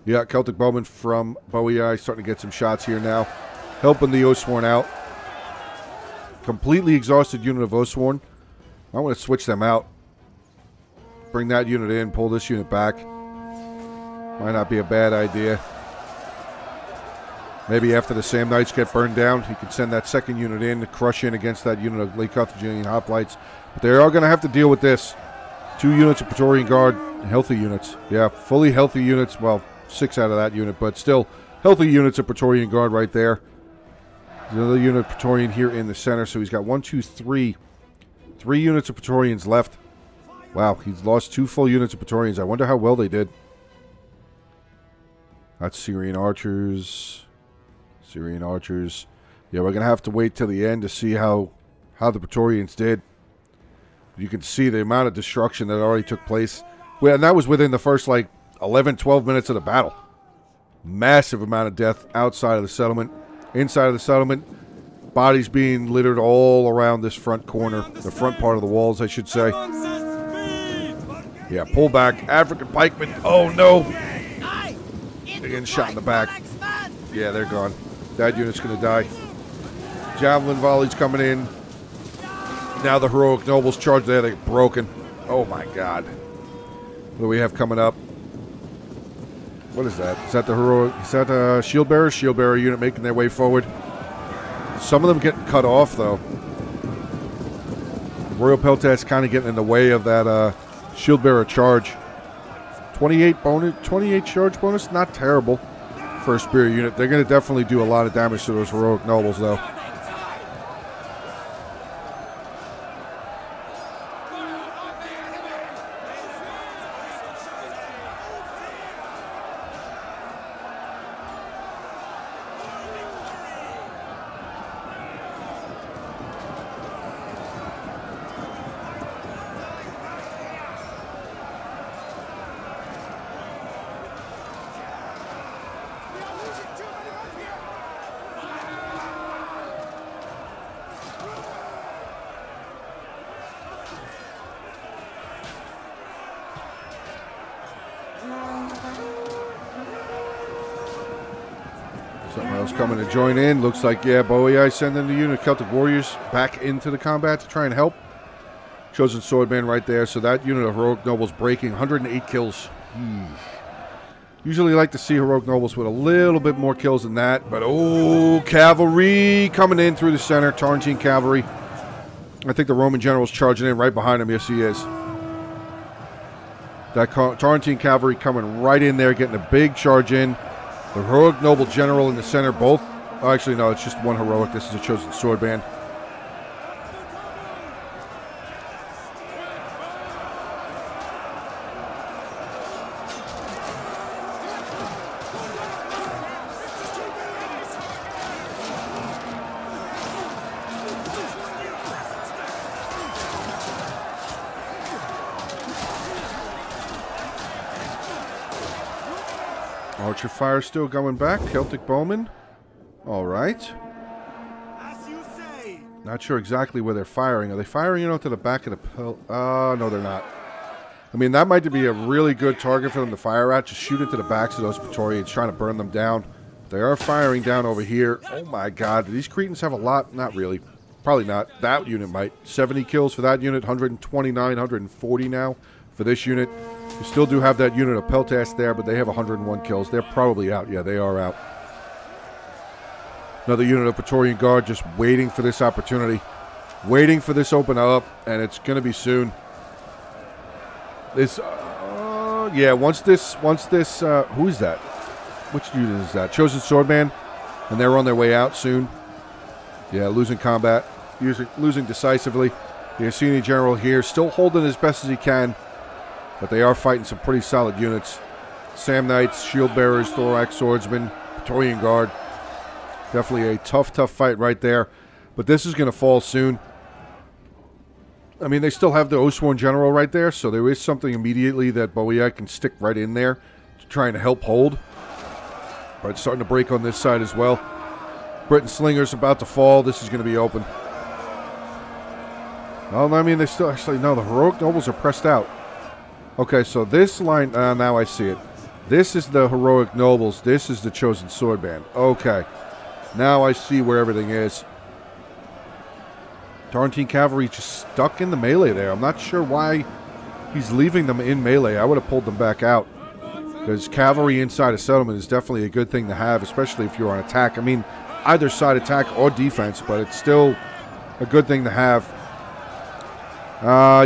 Yeah, Celtic Bowman from Bowie Eye starting to get some shots here now. Helping the Osworn out. Completely exhausted unit of Osworn. I want to switch them out. Bring that unit in, pull this unit back. Might not be a bad idea. Maybe after the Sam Knights get burned down, he can send that second unit in to crush in against that unit of late Carthaginian Hoplites. But they are going to have to deal with this. 2 units of Praetorian Guard, healthy units. Yeah, fully healthy units. Well, 6 out of that unit, but still healthy units of Praetorian Guard right there. Another unit of Praetorian here in the center, so he's got 3 units of Praetorians left. Wow, he's lost 2 full units of Praetorians. I wonder how well they did. That's Syrian archers. Syrian archers. Yeah, we're going to have to wait till the end to see how the Praetorians did. You can see the amount of destruction that already took place. Well, and that was within the first, like, 11, 12 minutes of the battle. Massive amount of death outside of the settlement. Inside of the settlement, bodies being littered all around this front corner, the front part of the walls, I should say. Yeah, pull back. African pikemen. Oh, no. They're getting shot in the back. Yeah, they're gone. That unit's going to die. Javelin volleys coming in. Now the heroic nobles charge there. They're broken. Oh, my God. What do we have coming up? What is that? Is that the heroic? Is that a shield bearer? Shield bearer unit making their way forward. Some of them getting cut off though. Royal Peltas kind of getting in the way of that shield bearer charge. 28 charge bonus, not terrible for a spear unit. They're going to definitely do a lot of damage to those heroic nobles though. Coming to join in. Looks like, yeah, Bowie sending the unit of Celtic Warriors back into the combat to try and help. Chosen Swordman right there. So that unit of Heroic Nobles breaking. 108 kills. Usually like to see Heroic Nobles with a little bit more kills than that. But, oh, cavalry coming in through the center. Tarentine cavalry. I think the Roman general's charging in right behind him. Yes, he is. That Tarentine cavalry coming right in there, getting a big charge in. The heroic noble general in the center, both. Oh, actually, no, it's just one heroic. This is a chosen sword band. Archer fire still going back. Celtic Bowman. Alright. Not sure exactly where they're firing. Are they firing it onto the back of the pill? No, they're not. I mean, that might be a really good target for them to fire at. Just shoot into the backs of those Praetorians, trying to burn them down. They are firing down over here. Oh my god. Do these Cretans have a lot? Not really. Probably not. That unit might. 70 kills for that unit. 129, 140 now for this unit. We still do have that unit of Peltas there, but they have 101 kills. They're probably out. Yeah, they are out. Another unit of Praetorian Guard just waiting for this opportunity. Waiting for this open up, and it's going to be soon. This, yeah, once this, who is that? Which unit is that? Chosen Swordman, and they're on their way out soon. Yeah, losing combat, losing decisively. The Ursini General here, still holding as best as he can, but they are fighting some pretty solid units. Sam Knights, Shield Bearers, Thorax Swordsmen, Praetorian Guard. Definitely a tough, tough fight right there. But this is going to fall soon. I mean, they still have the Osworn General right there, so there is something immediately that Boeak can stick right in there to try and help hold. But it's starting to break on this side as well. Britain Slinger's about to fall. This is going to be open. Well, I mean, they still... Actually, no, the Heroic Nobles are pressed out. Okay, so this line... now I see it. This is the Heroic Nobles. This is the Chosen Swordband. Okay. Now I see where everything is. Tarantine Cavalry just stuck in the melee there. I'm not sure why he's leaving them in melee. I would have pulled them back out. Because cavalry inside a settlement is definitely a good thing to have, especially if you're on attack. I mean, either side attack or defense, but it's still a good thing to have.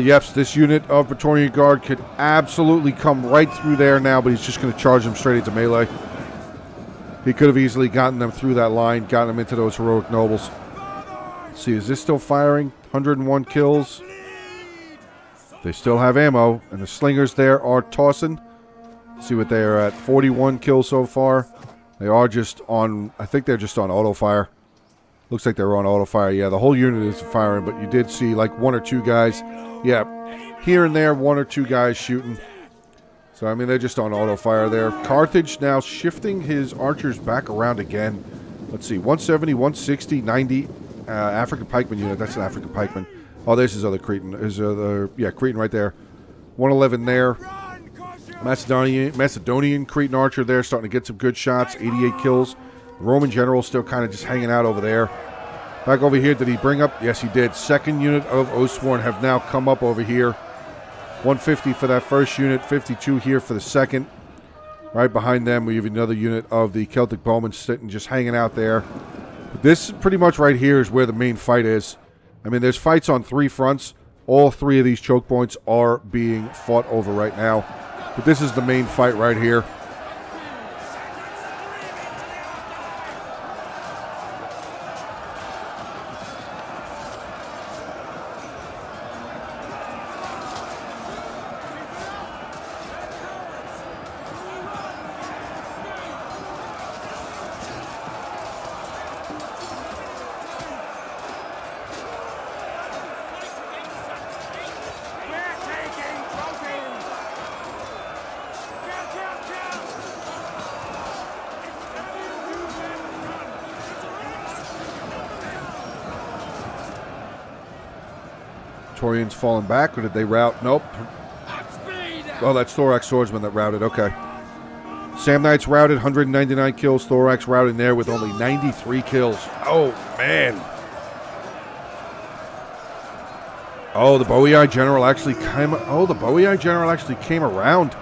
Yes, this unit of Praetorian Guard could absolutely come right through there now, but he's just going to charge them straight into melee. He could have easily gotten them through that line, gotten them into those Heroic Nobles. Let's see, is this still firing? 101 kills. They still have ammo, and the Slingers there are tossing. Let's see what they are at. 41 kills so far. They are just on, I think they're just on auto fire. Looks like they're on auto fire. Yeah, the whole unit is firing, but you did see like one or two guys. Yeah, here and there, one or two guys shooting. So, I mean, they're just on auto fire there. Carthage now shifting his archers back around again. Let's see, 170, 160, 90. African Pikeman unit. That's an African Pikeman. Oh, there's his other Cretan. There's the, yeah, Cretan right there. 111 there. Macedonian Cretan Archer there, starting to get some good shots. 88 kills. The Roman General still kind of just hanging out over there. Back over here, did he bring up? Yes, he did. Second unit of Osworn have now come up over here. 150 for that first unit, 52 here for the second. Right behind them, we have another unit of the Celtic Bowmen sitting, just hanging out there. But this pretty much right here is where the main fight is. I mean, there's fights on three fronts. All three of these choke points are being fought over right now. But this is the main fight right here. Praetorians falling back, or did they rout? Nope. Oh, that's Thorax Swordsman that routed. Okay. Sam Knights routed, 199 kills. Thorax routing there with only 93 kills. Oh, man. Oh, the Boei General actually came. Oh, the Boei General actually came around.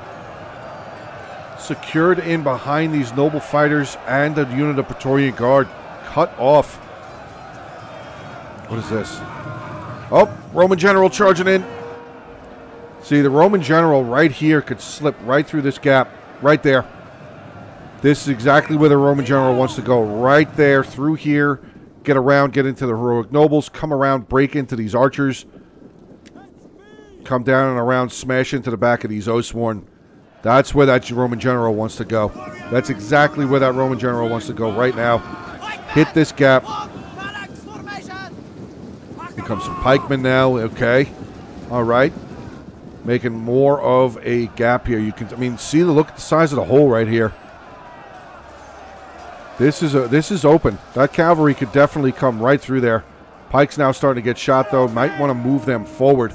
Secured in behind these noble fighters and the unit of Praetorian Guard. Cut off. What is this? Oh, Roman General charging in. See, the Roman General right here could slip right through this gap. Right there. This is exactly where the Roman General wants to go. Right there, through here. Get around, get into the Heroic Nobles. Come around, break into these archers. Come down and around, smash into the back of these Osworn. That's where that Roman General wants to go. That's exactly where that Roman General wants to go right now. Hit this gap. Comes some pikemen now. Okay, all right, making more of a gap here. You can, I mean, see the look at the size of the hole right here. This is open. That cavalry could definitely come right through there. Pike's now starting to get shot though. Might want to move them forward,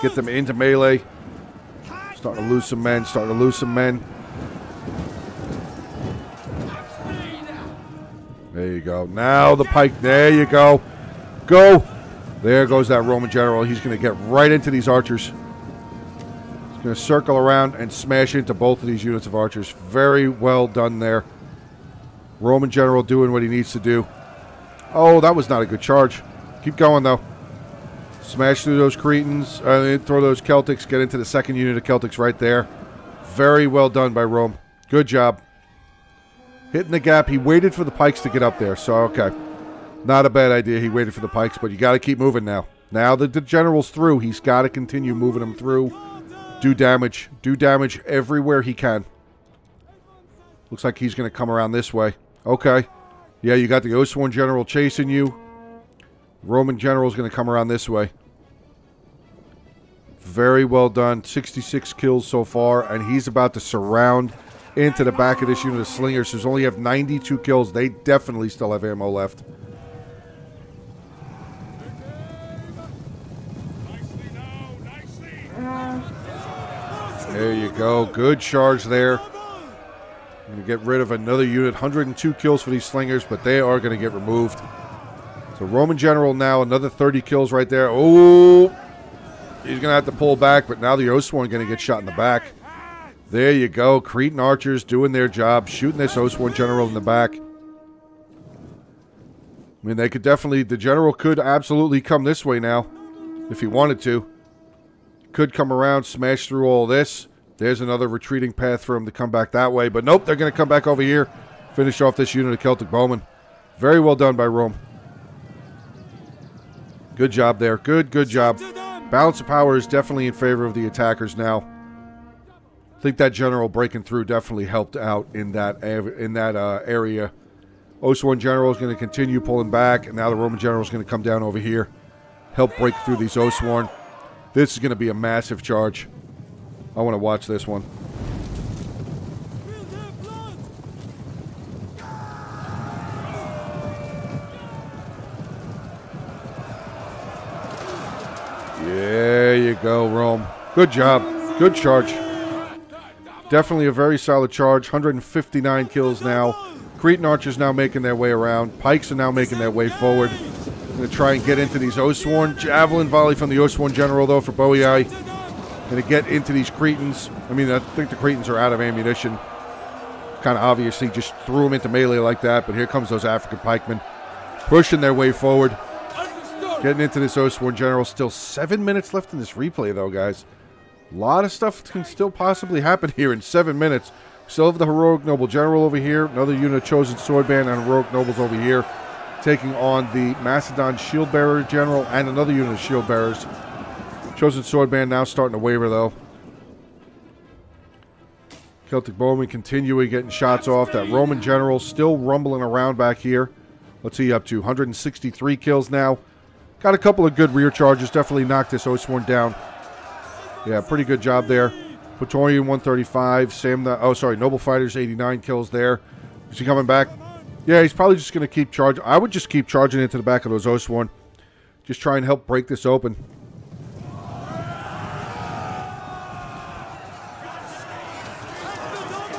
get them into melee. Starting to lose some men. There you go. Now the pike. There you go. Go. There goes that Roman General. He's going to get right into these archers. He's going to circle around and smash into both of these units of archers. Very well done there. Roman general doing what he needs to do. Oh, that was not a good charge. Keep going, though. Smash through those Cretans. Throw those Celtics. Get into the second unit of Celtics right there. Very well done by Rome. Good job. Hitting the gap. He waited for the pikes to get up there. So, okay. Not a bad idea. He waited for the pikes, but you got to keep moving now. Now that the general's through, he's got to continue moving them through. Do damage. Do damage everywhere he can. Looks like he's going to come around this way. Okay. Yeah, you got the Oswan general chasing you. Roman general's going to come around this way. Very well done. 66 kills so far, and he's about to surround into the back of this unit of slingers, who only have 92 kills. They definitely still have ammo left. There you go. Good charge there. I'm going to get rid of another unit. 102 kills for these slingers, but they are going to get removed. So Roman general now, another 30 kills right there. Oh, he's going to have to pull back, but now the Oswan going to get shot in the back. There you go. Cretan archers doing their job, shooting this Oswan general in the back. I mean, they could definitely, the general could absolutely come this way now if he wanted to. Could come around, smash through all this. There's another retreating path for him to come back that way. But nope, they're going to come back over here. Finish off this unit of Celtic bowmen. Very well done by Rome. Good job there. Good job. Balance of power is definitely in favor of the attackers now. I think that general breaking through definitely helped out in that area. Oswan general is going to continue pulling back. And now the Roman general is going to come down over here. Help break through these Oswan. This is going to be a massive charge. I want to watch this one. There you go, Rome. Good job. Good charge. Definitely a very solid charge. 159 kills now. Cretan archers now making their way around. Pikes are now making their way forward. Going to try and get into these Oswan. Javelin volley from the Oswan general, though, for Boii. Going to get into these Cretans. I mean, I think the Cretans are out of ammunition. Kind of obviously just threw them into melee like that, but here comes those African pikemen. Pushing their way forward. Getting into this Oswan general. Still 7 minutes left in this replay, though, guys. A lot of stuff can still possibly happen here in 7 minutes. Still have the heroic noble general over here. Another unit of chosen swordband and heroic nobles over here. Taking on the Mastodon shield bearer general and another unit of shield bearers. Chosen swordband now starting to waver, though. Celtic bowman continuing getting shots off. That Roman general still rumbling around back here. Let's see, up to 163 kills now. Got a couple of good rear charges. Definitely knocked this Oswan down. Yeah, pretty good job there. Praetorian 135. Noble fighters 89 kills there. Is he coming back? Yeah, he's probably just going to keep charging. I would just keep charging into the back of those Oswan. Just try and help break this open.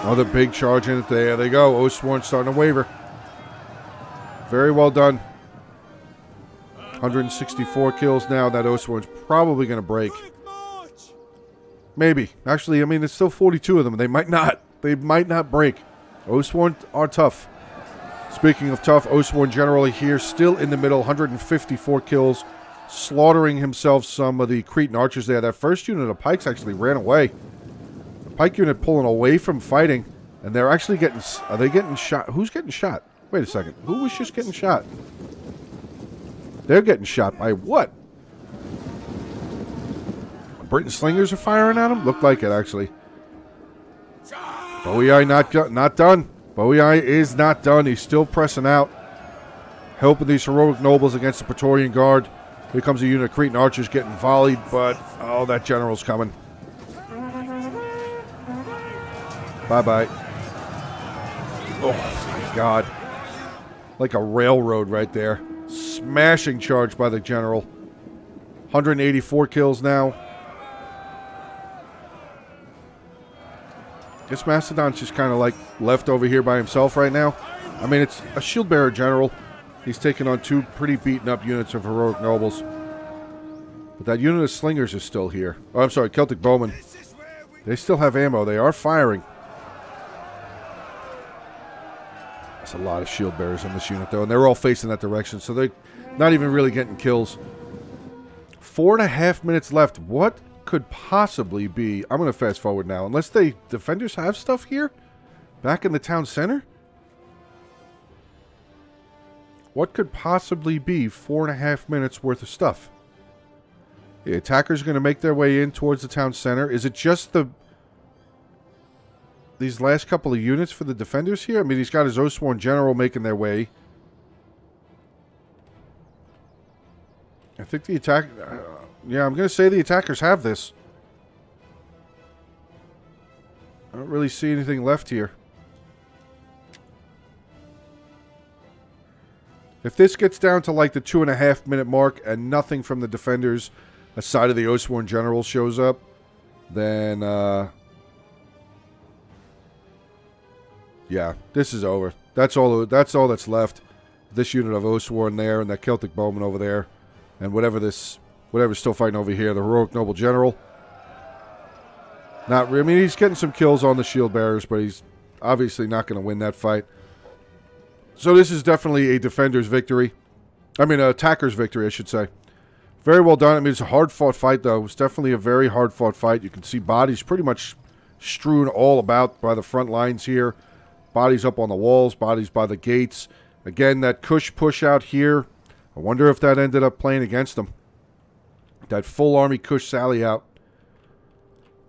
Another big charge in it. There they go. Oswan starting to waver. Very well done. 164 kills now. That Oswan's probably going to break. Maybe. Actually, I mean, there's still 42 of them. They might not. They might not break. Oswan are tough. Speaking of tough, Oswan generally here, still in the middle, 154 kills, slaughtering himself some of the Cretan archers there. That first unit of pikes actually ran away. The pike unit pulling away from fighting, and they're actually getting... Are they getting shot? Who's getting shot? Wait a second. Who was just getting shot? They're getting shot by what? Briton slingers are firing at them? Looked like it, actually. Boii not done. Boii is not done. He's still pressing out. Helping these heroic nobles against the Praetorian Guard. Here comes a unit of Cretan archers getting volleyed, but... Oh, that general's coming. Bye-bye. Oh, my God. Like a railroad right there. Smashing charge by the general. 184 kills now. This Mastodon's just kind of like left over here by himself right now. I mean, it's a shield bearer general. He's taking on two pretty beaten up units of heroic nobles. But that unit of slingers is still here. Oh, I'm sorry, Celtic bowmen. They still have ammo. They are firing. That's a lot of shield bearers in this unit, though, and they're all facing that direction, so they're not even really getting kills. 4.5 minutes left. What could possibly be? I'm going to fast forward now. Unless the defenders have stuff here? Back in the town center? What could possibly be 4.5 minutes worth of stuff? The attackers are going to make their way in towards the town center. Is it just the... these last couple of units for the defenders here? I mean, he's got his Osworn General making their way. I think the attack... yeah, I'm going to say the attackers have this. I don't really see anything left here. If this gets down to like the 2.5 minute mark and nothing from the defenders aside of the Osworn General shows up, then... yeah, this is over. That's all that's left. This unit of Osworn there, and that Celtic Bowman over there, and whatever's still fighting over here, the heroic noble general. Not, I mean, he's getting some kills on the shield bearers, but he's obviously not going to win that fight. So this is definitely a defender's victory. I mean, an attacker's victory, I should say. Very well done. I mean, it's a hard-fought fight, though. It's definitely a very hard-fought fight. You can see bodies pretty much strewn all about by the front lines here. Bodies up on the walls, bodies by the gates. Again, that Kush push out here. I wonder if that ended up playing against them. That full army Kush sally out.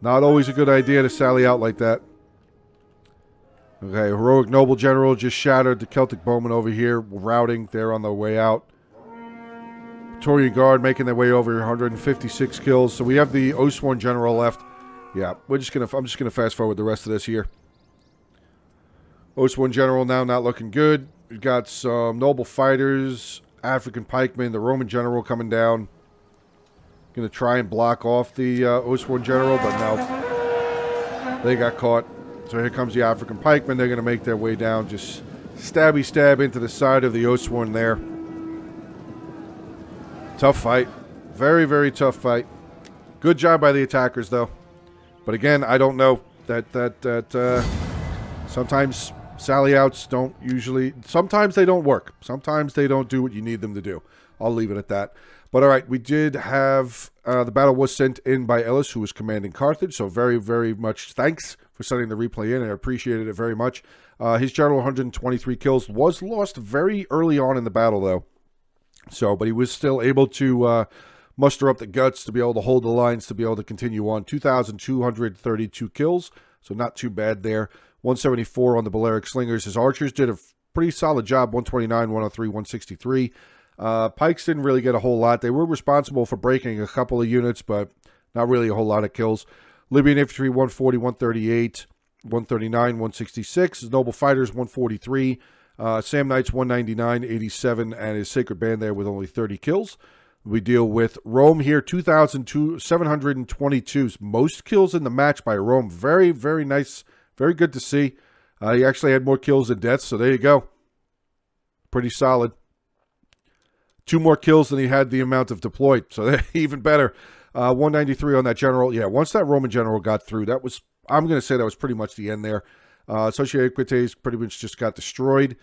Not always a good idea to sally out like that. Okay, heroic noble general just shattered. The Celtic bowmen over here, routing. They're on their way out. Praetorian Guard making their way over, 156 kills. So we have the Osworn general left. Yeah, I'm just gonna fast forward the rest of this here. Osworn General now not looking good. We've got some noble fighters, African pikemen, the Roman General coming down. Going to try and block off the Osworn General, but no. They got caught. So here comes the African pikemen. They're going to make their way down. Just stabby stab into the side of the Osworn there. Tough fight. Very, very tough fight. Good job by the attackers, though. But again, I don't know sometimes sally outs don't usually... sometimes they don't work. Sometimes they don't do what you need them to do. I'll leave it at that. But all right, we did have... the battle was sent in by Ellis, who was commanding Carthage. So very, very much thanks for sending the replay in. I appreciated it very much. His general, 123 kills, was lost very early on in the battle, though. So, but he was still able to muster up the guts to be able to hold the lines, to be able to continue on. 2,232 kills, so not too bad there. 174 on the Balearic Slingers. His archers did a pretty solid job, 129, 103, 163. Pikes didn't really get a whole lot. They were responsible for breaking a couple of units, but not really a whole lot of kills. Libyan Infantry, 140, 138, 139, 166. His Noble Fighters, 143. Sam Knights, 199, 87, and his Sacred Band there with only 30 kills. We deal with Rome here, 2,722. Most kills in the match by Rome. Very, very nice. Very good to see. He actually had more kills than deaths, so there you go. Pretty solid. 2 more kills than he had the amount of deployed, so even better. 193 on that general. Yeah, once that Roman general got through, that was, I'm going to say that was pretty much the end there. Socioequites pretty much just got destroyed.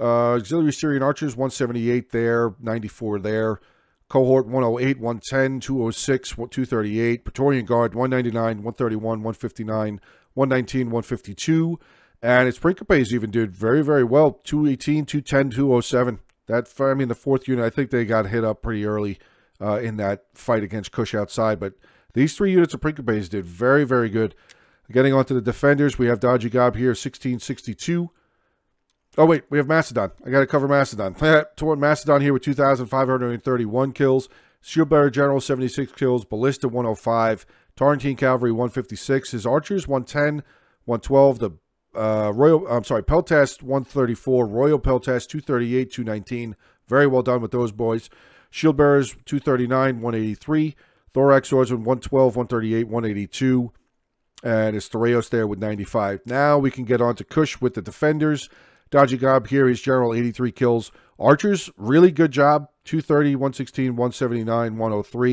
Auxiliary Syrian Archers, 178 there, 94 there. Cohort 108, 110, 206, 238. Praetorian Guard, 199, 131, 159, 119, 152, and its Principes even did very, very well. 218, 210, 207. That, I mean, the 4th unit, I think they got hit up pretty early in that fight against Kush outside, but these 3 units of Principes did very, very good. Getting on to the defenders, we have Dodgy Gob here, 1662. Oh, wait, we have Mastodon. I got to cover Mastodon. Toward Mastodon here with 2,531 kills. Shieldbearer General, 76 kills. Ballista, 105. Tarentine Cavalry, 156. His Archers, 110, 112. The Peltast, 134. Royal Peltast, 238, 219. Very well done with those boys. Shield Bearers, 239, 183. Thorax Swordsman, 112, 138, 182. And it's Thoreos there with 95. Now we can get on to Kush with the defenders. Dodgy Gob here, his general, 83 kills. Archers, really good job. 230, 116, 179, 103.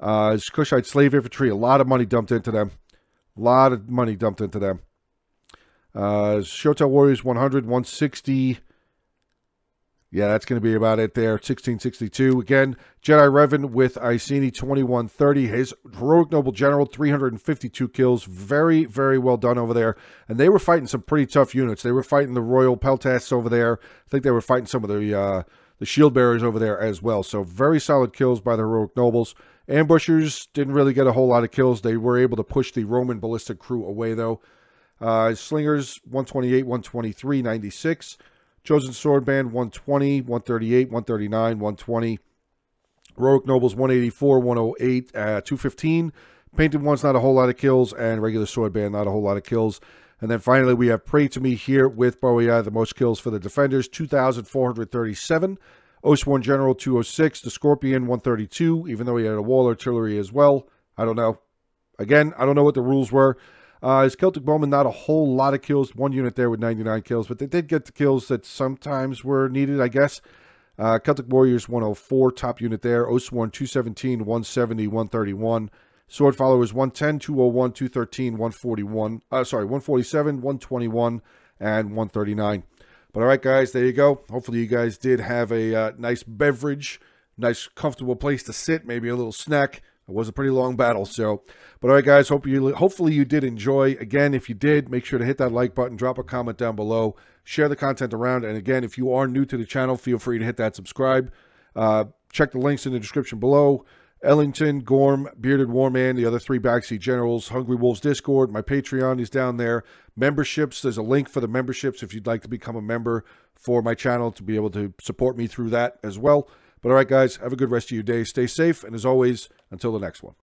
His Kushite slave infantry, a lot of money dumped into them. Shota Warriors 100, 160. Yeah, that's going to be about it there. 1662. Again, Jedi Revan with Iceni 2130. His heroic noble general, 352 kills. Very, very well done over there. And they were fighting some pretty tough units. They were fighting the Royal Peltasts over there. I think they were fighting some of the shield bearers over there as well. So very solid kills by the heroic nobles. Ambushers didn't really get a whole lot of kills. They were able to push the Roman ballistic crew away, though. Slingers, 128, 123, 96. Chosen Sword Band, 120, 138, 139, 120. Heroic Nobles, 184, 108, 215. Painted Ones, not a whole lot of kills. And Regular Sword Band, not a whole lot of kills. And then finally, we have Pray2Me here with Boei, the most kills for the Defenders, 2,437. Ocean General, 206. The Scorpion, 132, even though he had a wall artillery as well. I don't know. Again, I don't know what the rules were. His Celtic Bowman, not a whole lot of kills. One unit there with 99 kills, but they did get the kills that sometimes were needed, I guess. Celtic Warriors, 104, top unit there. Oathsworn, 217, 170, 131. Sword Followers, 110, 201, 213, 141. Sorry, 147, 121, and 139. But all right, guys, there you go. Hopefully you guys did have a nice beverage, nice comfortable place to sit, maybe a little snack. It was a pretty long battle, so. But all right, guys, hopefully you did enjoy. Again, if you did, make sure to hit that like button, drop a comment down below, share the content around, and again, if you are new to the channel, feel free to hit that subscribe. Check the links in the description below. Ellington, Gorm, Bearded Warman, the other three backseat generals, Hungry Wolves Discord, my Patreon is down there. Memberships, there's a link for the memberships if you'd like to become a member for my channel to be able to support me through that as well. But all right, guys, have a good rest of your day. Stay safe, and as always, until the next one.